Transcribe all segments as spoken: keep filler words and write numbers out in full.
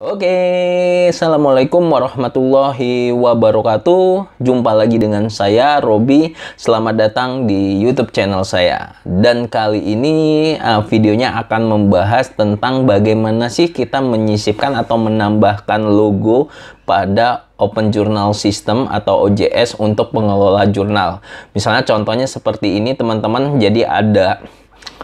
Oke, assalamualaikum warahmatullahi wabarakatuh. Jumpa lagi dengan saya, Robby. Selamat datang di YouTube channel saya. Dan kali ini uh, videonya akan membahas tentang bagaimana sih kita menyisipkan atau menambahkan logo pada Open Journal System atau O J S untuk pengelola jurnal. Misalnya contohnya seperti ini, teman-teman. Jadi ada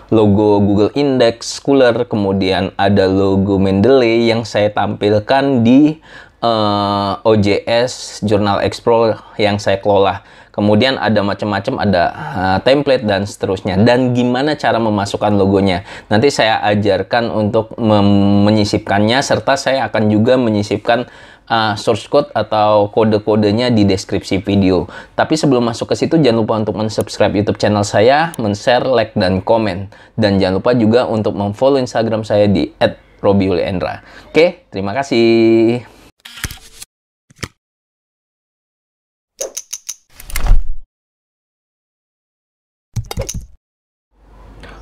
logo Google Index Scholar, kemudian ada logo Mendeley yang saya tampilkan di uh, O J S Journal Explore yang saya kelola. Kemudian ada macam-macam, ada uh, template dan seterusnya. Dan gimana cara memasukkan logonya? Nanti saya ajarkan untuk menyisipkannya, serta saya akan juga menyisipkan Uh, source code atau kode-kodenya di deskripsi video. Tapi sebelum masuk ke situ, jangan lupa untuk mensubscribe YouTube channel saya, men-share, like, dan komen. Dan jangan lupa juga untuk memfollow Instagram saya di et Robby Yuli Endra. Oke, terima kasih.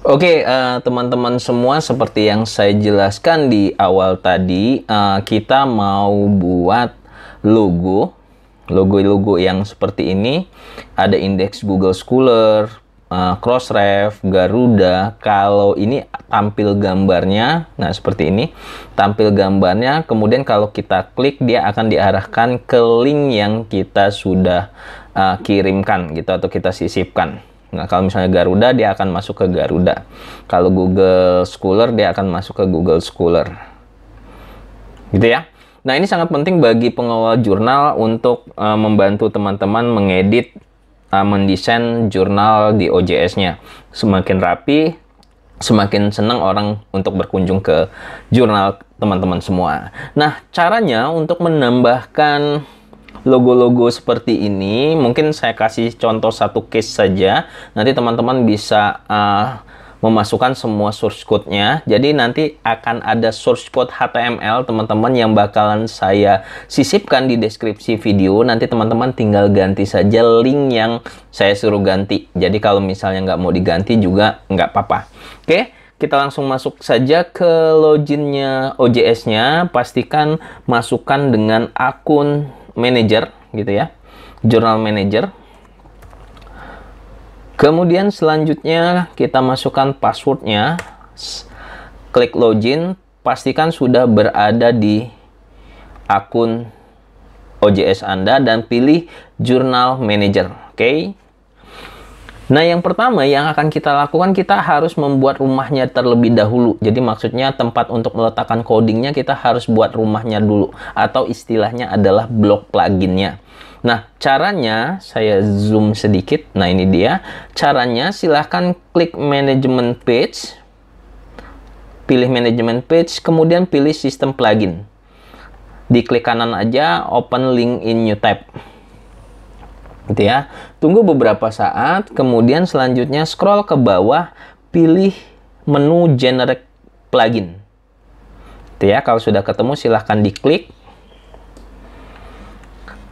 Oke, okay, uh, teman-teman semua, seperti yang saya jelaskan di awal tadi, uh, kita mau buat logo, logo-logo yang seperti ini. Ada indeks Google Scholar, uh, Crossref, Garuda. Kalau ini tampil gambarnya, nah seperti ini, tampil gambarnya. Kemudian kalau kita klik, dia akan diarahkan ke link yang kita sudah uh, kirimkan, gitu, atau kita sisipkan. Nah, kalau misalnya Garuda, dia akan masuk ke Garuda. Kalau Google Scholar, dia akan masuk ke Google Scholar. Gitu ya. Nah, ini sangat penting bagi pengelola jurnal untuk uh, membantu teman-teman mengedit, uh, mendesain jurnal di O J S-nya. Semakin rapi, semakin senang orang untuk berkunjung ke jurnal teman-teman semua. Nah, caranya untuk menambahkan logo-logo seperti ini, mungkin saya kasih contoh satu case saja. Nanti teman-teman bisa uh, memasukkan semua source code-nya. Jadi nanti akan ada source code H T M L, teman-teman, yang bakalan saya sisipkan di deskripsi video. Nanti teman-teman tinggal ganti saja link yang saya suruh ganti. Jadi kalau misalnya nggak mau diganti juga nggak apa-apa. Oke, kita langsung masuk saja ke loginnya O J S-nya. Pastikan masukkan dengan akun manager, gitu ya, jurnal manager. Kemudian selanjutnya kita masukkan passwordnya, klik login. Pastikan sudah berada di akun O J S Anda dan pilih jurnal manager. Oke, okay? Nah, yang pertama yang akan kita lakukan, kita harus membuat rumahnya terlebih dahulu. Jadi maksudnya tempat untuk meletakkan codingnya, kita harus buat rumahnya dulu, atau istilahnya adalah blok pluginnya. Nah, caranya saya zoom sedikit. Nah, ini dia caranya. Silahkan klik management page, pilih management page, kemudian pilih sistem plugin. Di klik kanan aja, open link in new tab. Gitu ya. Tunggu beberapa saat, kemudian selanjutnya scroll ke bawah, pilih menu generic plugin. Gitu ya. Kalau sudah ketemu, silahkan diklik.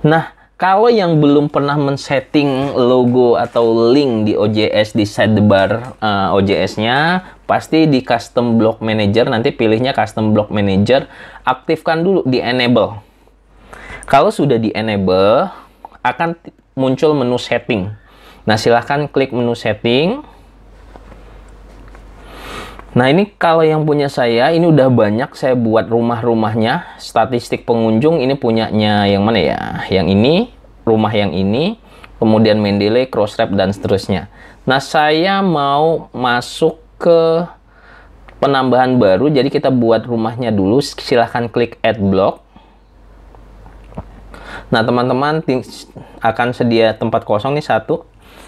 Nah, kalau yang belum pernah men-setting logo atau link di O J S, di sidebar uh, O J S-nya, pasti di custom block manager, nanti pilihnya custom block manager, aktifkan dulu di enable. Kalau sudah di enable, akan muncul menu setting. Nah, silahkan klik menu setting. Nah, ini kalau yang punya saya, ini udah banyak saya buat rumah-rumahnya. Statistik pengunjung ini punyanya yang mana ya? Yang ini, rumah yang ini, kemudian Mendeley, Crossref, dan seterusnya. Nah, saya mau masuk ke penambahan baru, jadi kita buat rumahnya dulu. Silahkan klik add block. Nah, teman-teman akan sedia tempat kosong nih, satu.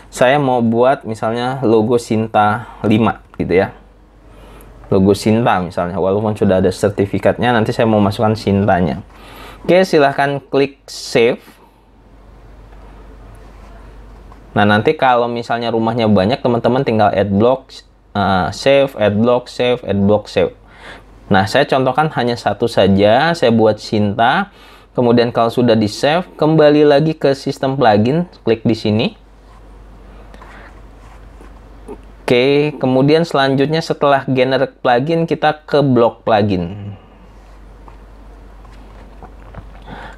Saya mau buat misalnya logo Sinta lima, gitu ya. Logo Sinta misalnya, walaupun sudah ada sertifikatnya, nanti saya mau masukkan Sintanya. Oke, silahkan klik save. Nah, nanti kalau misalnya rumahnya banyak, teman-teman tinggal add block, uh, save, add block, save, add block, save. Nah, saya contohkan hanya satu saja, saya buat Sinta. Kemudian kalau sudah di save, kembali lagi ke sistem plugin, klik di sini. Oke, kemudian selanjutnya setelah generic plugin, kita ke block plugin.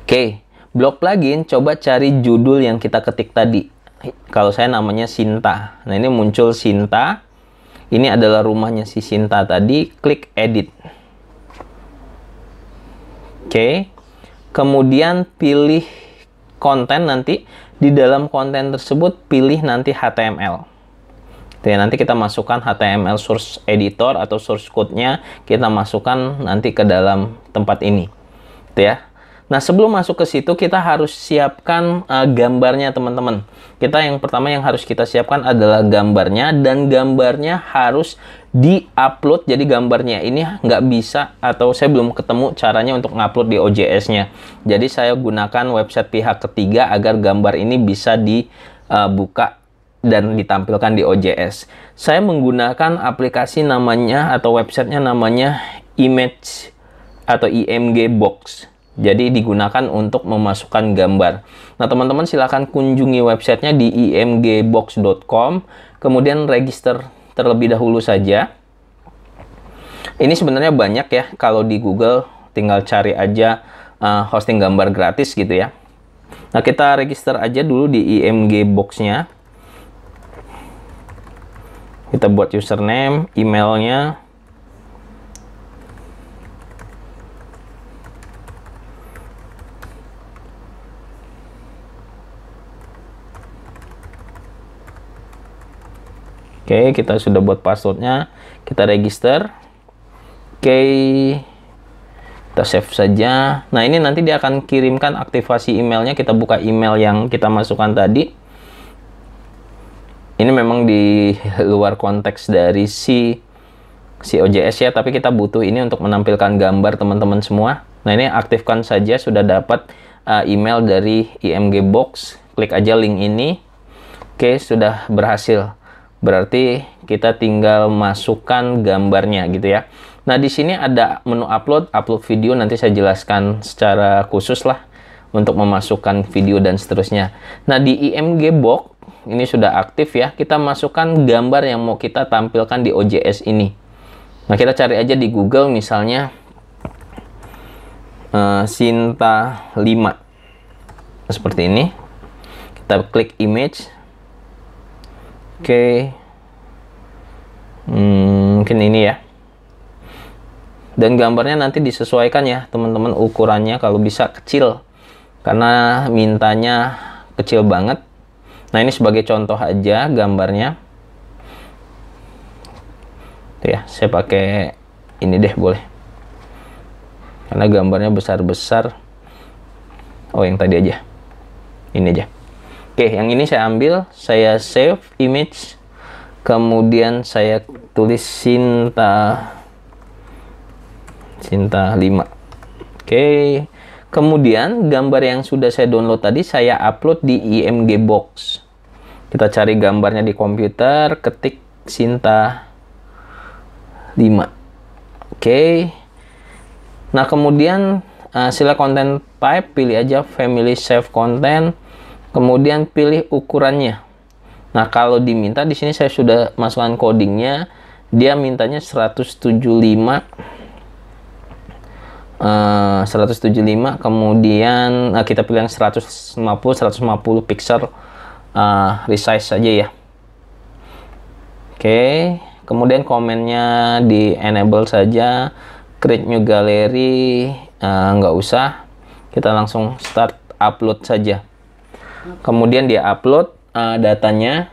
Oke, blog plugin, coba cari judul yang kita ketik tadi. Kalau saya namanya Sinta. Nah, ini muncul Sinta. Ini adalah rumahnya si Sinta tadi. Klik edit. Oke. Kemudian pilih konten nanti. Di dalam konten tersebut, pilih nanti H T M L. Jadi, nanti kita masukkan H T M L source editor atau source code-nya. Kita masukkan nanti ke dalam tempat ini. Gitu ya. Nah, sebelum masuk ke situ, kita harus siapkan uh, gambarnya, teman-teman. Kita yang pertama yang harus kita siapkan adalah gambarnya, dan gambarnya harus di-upload. Jadi, gambarnya ini nggak bisa, atau saya belum ketemu caranya untuk ngupload di O J S-nya. Jadi, saya gunakan website pihak ketiga agar gambar ini bisa dibuka dan ditampilkan di O J S. Saya menggunakan aplikasi namanya, atau websitenya namanya Image atau imgbox. Jadi digunakan untuk memasukkan gambar. Nah, teman-teman silahkan kunjungi websitenya di imgbox dot com. Kemudian register terlebih dahulu saja. Ini sebenarnya banyak ya. Kalau di Google tinggal cari aja uh, hosting gambar gratis gitu ya. Nah, kita register aja dulu di imgbox-nya. Kita buat username, emailnya. Oke, okay, kita sudah buat passwordnya, kita register. Oke, okay, kita save saja. Nah, ini nanti dia akan kirimkan aktivasi emailnya. Kita buka email yang kita masukkan tadi. Ini memang di luar konteks dari si, si O J S ya, tapi kita butuh ini untuk menampilkan gambar teman-teman semua. Nah, ini aktifkan saja, sudah dapat uh, email dari imgbox. Klik aja link ini. Oke, okay, sudah berhasil. Berarti kita tinggal masukkan gambarnya gitu ya. Nah, di sini ada menu upload, upload video, nanti saya jelaskan secara khusus lah untuk memasukkan video dan seterusnya. Nah, di imgbox ini sudah aktif ya. Kita masukkan gambar yang mau kita tampilkan di O J S ini. Nah, kita cari aja di Google misalnya uh, Sinta lima. Seperti ini. Kita klik image. Oke, okay. hmm, mungkin ini ya. Dan gambarnya nanti disesuaikan ya, teman-teman, ukurannya kalau bisa kecil, karena mintanya kecil banget. Nah, ini sebagai contoh aja gambarnya. Tuh ya, saya pakai ini deh boleh, karena gambarnya besar-besar. Oh, yang tadi aja, ini aja. Oke, yang ini saya ambil, saya save image, kemudian saya tulis Sinta, Sinta lima. Oke, kemudian gambar yang sudah saya download tadi saya upload di imgbox. Kita cari gambarnya di komputer, ketik Sinta lima. Oke, nah kemudian uh, sila content type, pilih aja family save content. Kemudian pilih ukurannya. Nah, kalau diminta di sini saya sudah masukkan codingnya. Dia mintanya seratus tujuh puluh lima. Uh, seratus tujuh puluh lima. Kemudian uh, kita pilih yang seratus lima puluh, seratus lima puluh pixel uh, resize saja ya. Oke. Okay. Kemudian komennya di enable saja. Create new gallery uh, nggak usah. Kita langsung start upload saja. Kemudian dia upload uh, datanya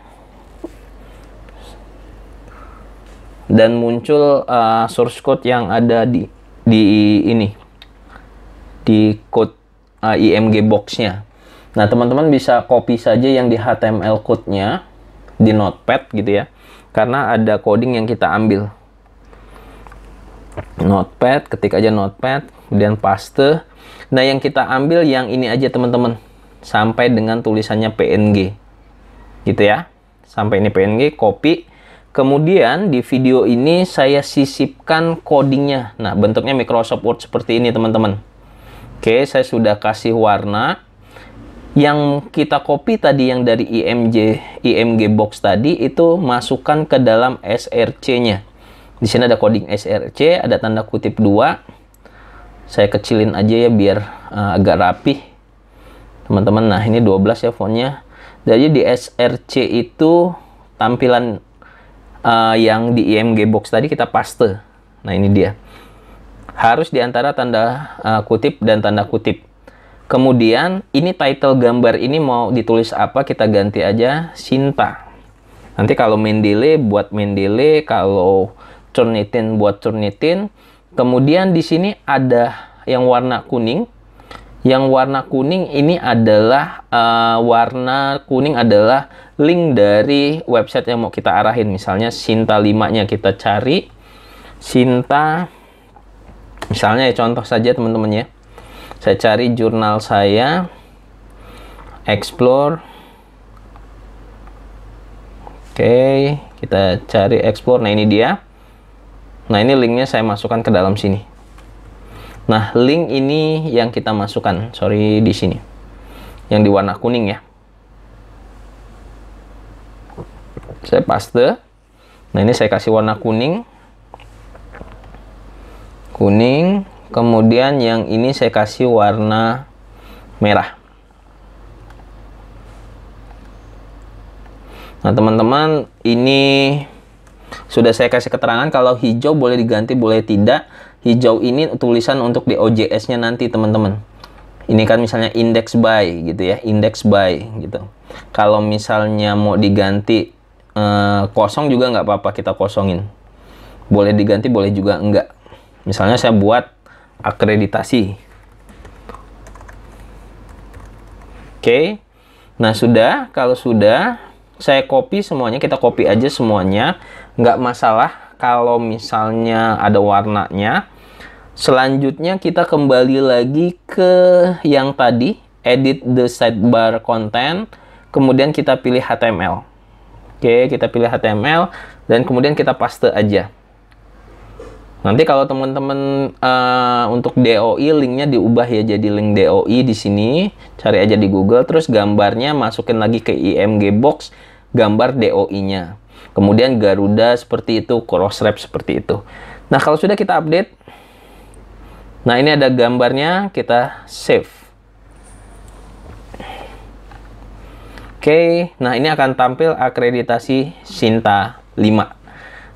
dan muncul uh, source code yang ada di di ini di code uh, imgbox-nya. Nah, teman-teman bisa copy saja yang di H T M L code-nya di Notepad gitu ya, karena ada coding yang kita ambil. Notepad, ketik aja Notepad, kemudian paste. Nah, yang kita ambil yang ini aja teman-teman, sampai dengan tulisannya P N G gitu ya, sampai ini P N G, copy. Kemudian di video ini saya sisipkan codingnya. Nah, bentuknya Microsoft Word seperti ini teman-teman. Oke, saya sudah kasih warna. Yang kita copy tadi, yang dari img imgbox tadi, itu masukkan ke dalam S R C nya. Di sini ada coding S R C, ada tanda kutip dua, saya kecilin aja ya biar uh, agak rapi teman-teman. Nah ini dua belas ya fontnya. Jadi di S R C itu tampilan uh, yang di I M G box tadi kita paste. Nah ini dia, harus diantara tanda uh, kutip dan tanda kutip. Kemudian ini title gambar ini mau ditulis apa, kita ganti aja Sinta. Nanti kalau Mendeley buat Mendeley, kalau Turnitin buat Turnitin. Kemudian di sini ada yang warna kuning. Yang warna kuning ini adalah uh, warna kuning adalah link dari website yang mau kita arahin. Misalnya Sinta lima-nya kita cari Sinta, misalnya ya, contoh saja teman-teman ya. Saya cari jurnal saya, explore. Oke, kita cari explore. Nah ini dia. Nah ini linknya saya masukkan ke dalam sini. Nah, link ini yang kita masukkan, sorry di sini, yang di warna kuning ya. Saya paste. Nah ini saya kasih warna kuning, kuning. Kemudian yang ini saya kasih warna merah. Nah teman-teman, ini sudah saya kasih keterangan kalau hijau boleh diganti, boleh tidak. Hijau ini tulisan untuk di O J S-nya nanti teman-teman. Ini kan misalnya index by gitu ya, index by gitu. Kalau misalnya mau diganti eh, kosong juga nggak apa-apa, kita kosongin. Boleh diganti, boleh juga enggak. Misalnya saya buat akreditasi. Oke. Nah sudah, kalau sudah saya copy semuanya, kita copy aja semuanya. Nggak masalah kalau misalnya ada warnanya. Selanjutnya kita kembali lagi ke yang tadi, edit the sidebar content, kemudian kita pilih H T M L. Oke, kita pilih H T M L dan kemudian kita paste aja. Nanti kalau teman-teman uh, untuk D O I linknya diubah ya, jadi link D O I di sini, cari aja di Google, terus gambarnya masukin lagi ke I M G box, gambar D O I-nya. Kemudian Garuda seperti itu, Crossref seperti itu. Nah kalau sudah kita update. Nah ini ada gambarnya, kita save. Oke, nah ini akan tampil akreditasi Sinta lima.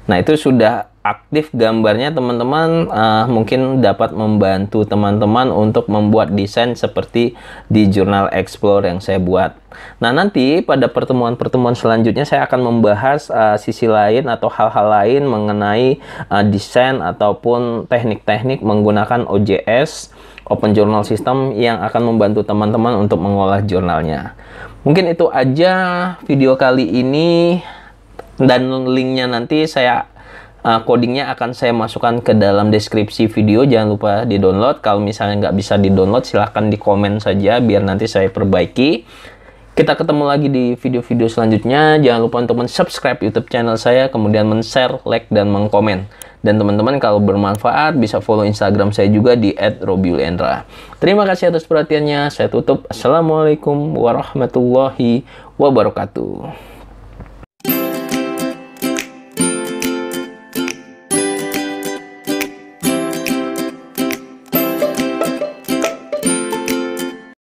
Nah itu sudah aktif gambarnya teman-teman. Uh, mungkin dapat membantu teman-teman untuk membuat desain seperti di jurnal Explore yang saya buat. Nah nanti pada pertemuan-pertemuan selanjutnya saya akan membahas uh, sisi lain atau hal-hal lain mengenai uh, desain ataupun teknik-teknik menggunakan O J S Open Journal System yang akan membantu teman-teman untuk mengolah jurnalnya. Mungkin itu aja video kali ini, dan linknya nanti saya Uh, codingnya akan saya masukkan ke dalam deskripsi video. Jangan lupa di-download. Kalau misalnya nggak bisa di-download, silahkan di-komen saja biar nanti saya perbaiki. Kita ketemu lagi di video-video selanjutnya. Jangan lupa untuk men-subscribe YouTube channel saya, kemudian men-share, like, dan mengkomen. Dan teman-teman kalau bermanfaat bisa follow Instagram saya juga di et robby yuli Endra. Terima kasih atas perhatiannya. Saya tutup. Assalamualaikum warahmatullahi wabarakatuh.